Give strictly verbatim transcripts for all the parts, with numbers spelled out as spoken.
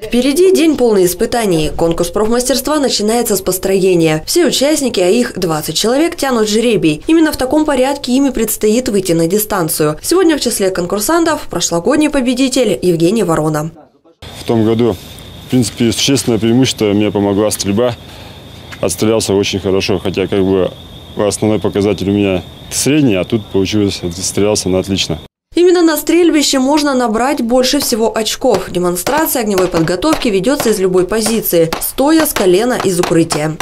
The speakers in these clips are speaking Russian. Впереди день полный испытаний. Конкурс профмастерства начинается с построения. Все участники, а их двадцать человек, тянут жребий. Именно в таком порядке ими предстоит выйти на дистанцию. Сегодня в числе конкурсантов прошлогодний победитель Евгений Ворона. В том году, в принципе, существенное преимущество мне помогла стрельба. Отстрелялся очень хорошо, хотя как бы основной показатель у меня средний, а тут получилось, отстрелялся на отлично. Именно на стрельбище можно набрать больше всего очков. Демонстрация огневой подготовки ведется из любой позиции, стоя, с колена, из укрытия.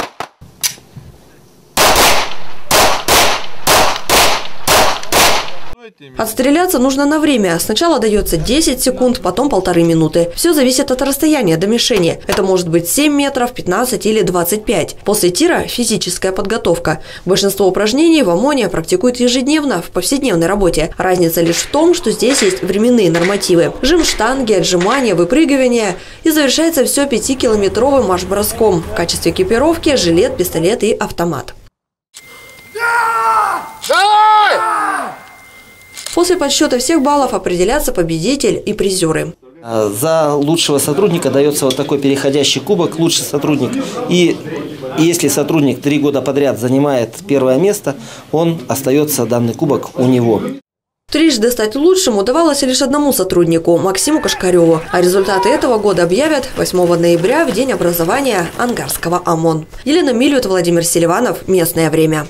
Отстреляться нужно на время. Сначала дается десять секунд, потом полторы минуты. Все зависит от расстояния до мишени. Это может быть семь метров, пятнадцать или двадцать пять. После тира – физическая подготовка. Большинство упражнений в ОМОНе практикуют ежедневно, в повседневной работе. Разница лишь в том, что здесь есть временные нормативы. Жим штанги, отжимания, выпрыгивания. И завершается все пятикилометровым марш-броском. В качестве экипировки – жилет, пистолет и автомат. После подсчета всех баллов определятся победитель и призеры. За лучшего сотрудника дается вот такой переходящий кубок «Лучший сотрудник». И если сотрудник три года подряд занимает первое место, он остается, данный кубок у него. Трижды стать лучшим удавалось лишь одному сотруднику – Максиму Кашкареву. А результаты этого года объявят восьмого ноября, в День образования Ангарского ОМОН. Елена Милют, Владимир Селиванов. Местное время.